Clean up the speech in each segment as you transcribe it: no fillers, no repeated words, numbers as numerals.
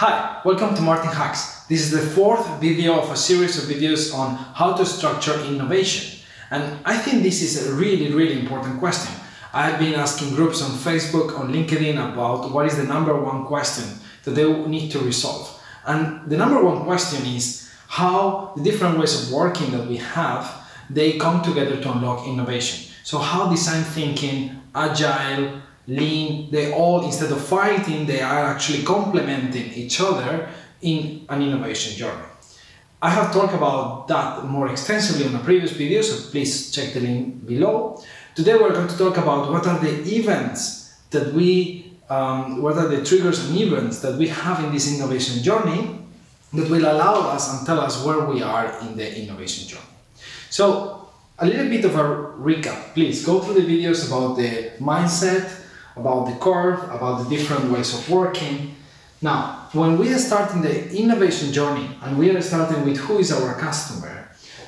Hi, welcome to Martin Hacks. This is the fourth video of a series of videos on how to structure innovation. And I think this is a really important question. I've been asking groups on Facebook, on LinkedIn about what is the #1 question that they need to resolve. And the #1 question is how the different ways of working that we have, they come together to unlock innovation. So how design thinking, agile, lean, they all, instead of fighting, they are actually complementing each other in an innovation journey. I have talked about that more extensively in a previous video, so please check the link below. Today we're going to talk about what are the events that what are the triggers and events that we have in this innovation journey that will allow us and tell us where we are in the innovation journey. So a little bit of a recap, please go through the videos about the mindset, about the curve, about the different ways of working. Now, when we are starting the innovation journey and we are starting with who is our customer,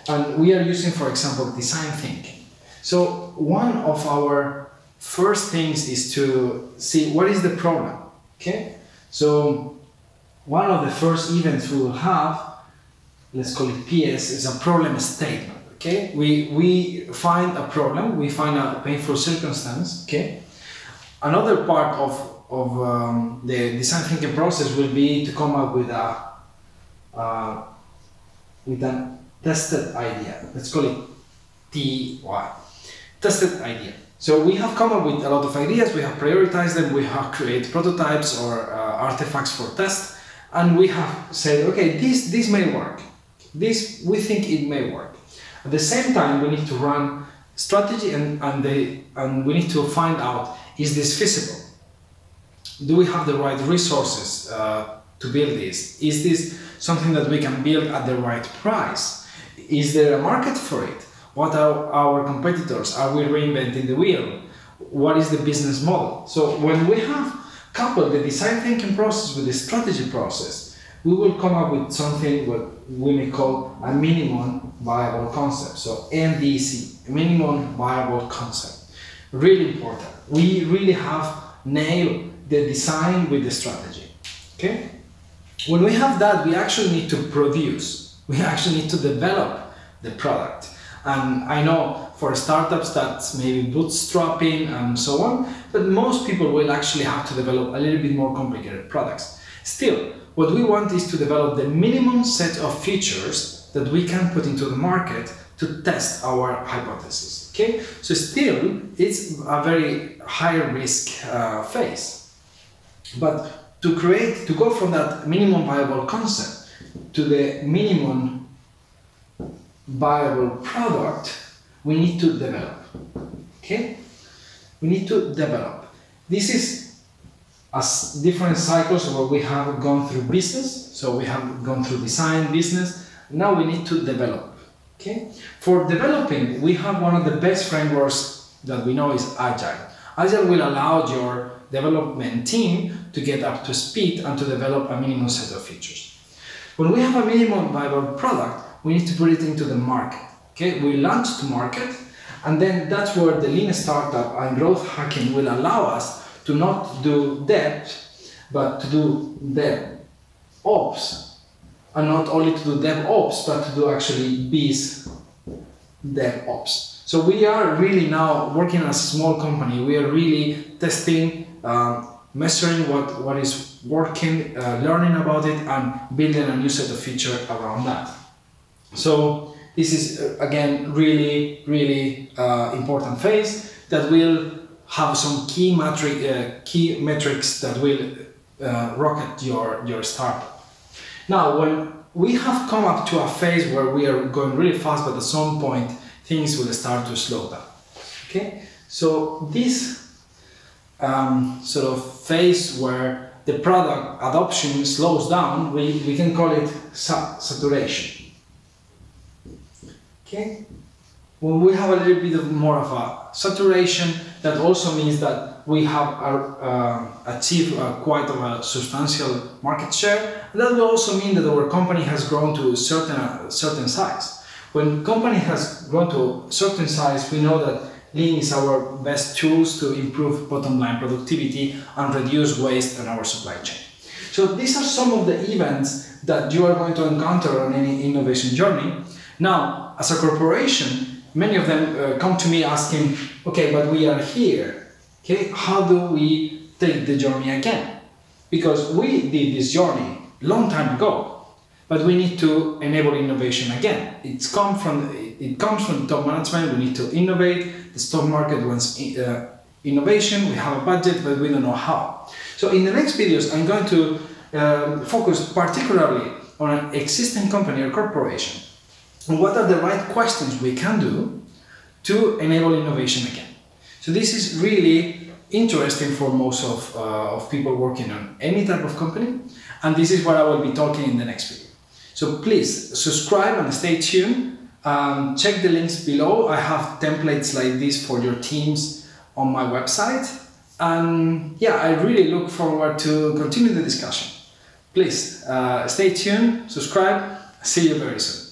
and we are using, for example, design thinking. So one of our first things is to see what is the problem, okay? So one of the first events we will have, let's call it PS, is a problem statement, okay? We find a problem, we find a painful circumstance, okay? Another part of the design thinking process will be to come up with a tested idea. Let's call it TY, tested idea. So we have come up with a lot of ideas, we have prioritized them, we have created prototypes or artifacts for test, and we have said, okay, this may work. This, we think it may work. At the same time, we need to run strategy and we need to find out, is this feasible? Do we have the right resources to build this? Is this something that we can build at the right price? Is there a market for it? What are our competitors? Are we reinventing the wheel? What is the business model? So when we have coupled the design thinking process with the strategy process, we will come up with something what we may call a minimum viable concept. So MVC, minimum viable concept. Really important. We really have nailed the design with the strategy, okay? When we have that, we actually need to produce. We actually need to develop the product. And I know for startups that's maybe bootstrapping and so on, but most people will actually have to develop a little bit more complicated products. Still, what we want is to develop the minimum set of features that we can put into the market to test our hypothesis, okay? So still, it's a very high risk phase. But to go from that minimum viable concept to the minimum viable product, we need to develop, okay? We need to develop. This is as different cycles of what we have gone through business. So we have gone through design, business, now we need to develop. Okay. For developing, we have one of the best frameworks that we know is Agile. Agile will allow your development team to get up to speed and to develop a minimum set of features. When we have a minimum viable product, we need to put it into the market. Okay? We launch to market, and then that's where the lean startup and growth hacking will allow us to not do depth, but to do DevOps. And not only to do DevOps, but to do actually biz DevOps. So we are really now working as a small company. We are really testing, measuring what is working, learning about it, and building a new set of features around that. So this is, again, really important phase that will have some key metrics that will rocket your startup. Now, when we have come up to a phase where we are going really fast, but at some point, things will start to slow down, okay? So this sort of phase where the product adoption slows down, we can call it saturation, okay? When we have a little bit of more of a saturation, that also means that we have achieved quite a substantial market share. And that will also mean that our company has grown to a certain size. When company has grown to a certain size, we know that lean is our best tools to improve bottom line productivity and reduce waste in our supply chain. So these are some of the events that you are going to encounter on any innovation journey. Now, as a corporation, many of them come to me asking, okay, but we are here, okay, how do we take the journey again? Because we did this journey long time ago, but we need to enable innovation again. It comes from top management. We need to innovate. The stock market wants innovation. We have a budget, but we don't know how. So in the next videos, I'm going to focus particularly on an existing company or corporation. What are the right questions we can do to enable innovation again? So this is really interesting for most of people working on any type of company, and this is what I will be talking in the next video. So please subscribe and stay tuned. Check the links below. I have templates like this for your teams on my website, and yeah, I really look forward to continue the discussion. Please stay tuned, subscribe, see you very soon.